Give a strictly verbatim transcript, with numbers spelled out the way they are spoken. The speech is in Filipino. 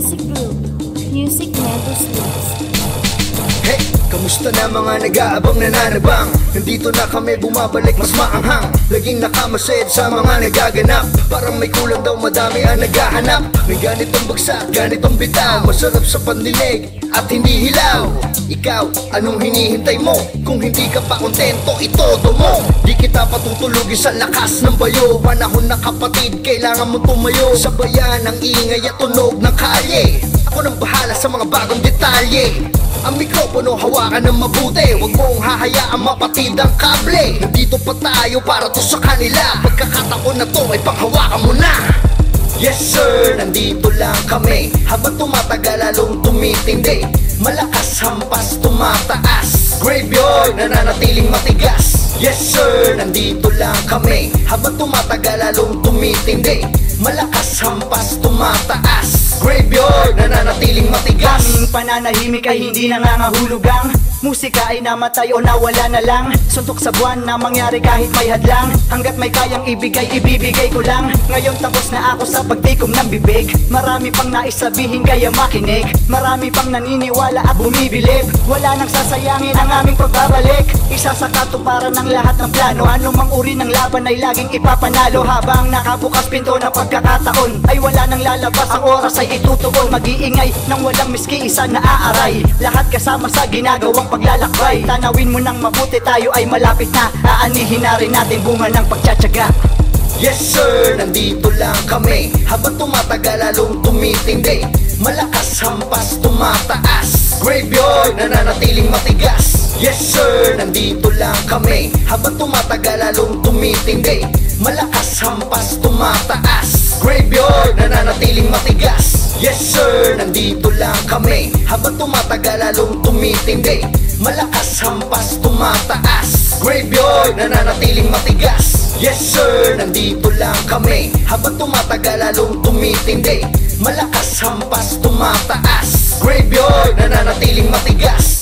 Music Group. Music never sleeps. Hey! Kamusta na mga nag-aabang nananabang? Nandito na kami, bumabalik mas maanghang. Laging nakamasid sa mga nagaganap. Parang may kulang daw, madami ang naghahanap. May ganitong bagsak, ganitong bitaw. Masarap sa pandinig at hindi hilaw. Ikaw, anong hinihintay mo? Kung hindi ka pa kontento, itodo mo. Di kita patutulugin sa lakas ng bayo. Panahon na kapatid, kailangan mo tumayo. Sabayan ang ingay at tunog ng kalye. Ako nang bahala sa mga bagong detalye. Ang mikropono hawakan ng mabuti. Huwag mong hahayaan mapatid ang kable. Nandito pa tayo para to sa kanila. Pagkakataon na to ay panghawakan mo na. Yes sir, nandito lang kami. Habang tumatagal lalong tumitindi. Malakas, hampas, tumataas. Graveyard, nananatiling matigas. Yes sir, nandito lang kami. Habang tumatagal lalong tumitindi. Malakas, hampas, tumataas. Graveyard, nananatiling matigas. Ang pananahimik ay hindi nangangahulugang. Musika ay namatay o nawala na lang. Suntok sa buwan na mangyari kahit may hadlang. Hanggat may kayang ibigay, ibibigay ko lang. Ngayon tapos na ako sa pagtikom ng bibig. Marami pang naisabihin kaya makinig. Marami pang naniniwala at bumibilib. Wala nang sasayangin ang aming pagbabalik. Isa sa katuparan ng lahat ng plano. Anumang uri ng laban ay laging ipapanalo. Habang nakabukas pinto ng pagkakataon ay wala nang lalabas, ang oras ay itutuon. Mag-iingay ng walang miski, isa na aaray. Lahat kasama sa ginagawang paglalakbay. Tanawin mo nang mabuti, tayo ay malapit na. Aanihin na rin natin bunga ng pagtsatsaga. Yes sir, nandito lang kami. Habang tumatagal lalong tumitindi. Malakas, hampas, tumataas. Graveyard, nananatiling matigas. Yes sir, nandito lang kami. Habang tumatagal lalong tumitindi. Malakas, hampas, tumataas. Graveyard, nananatiling matigas. Yes sir, nandito lang kami. Habang tumatagal lalong tumitindi. Malakas, hampas, tumataas. Graveyard, nananatiling matigas. Yes sir, nandito lang kami. Habang tumatagal lalong tumitindi. Malakas, hampas, tumataas. Graveyard, nananatiling matigas.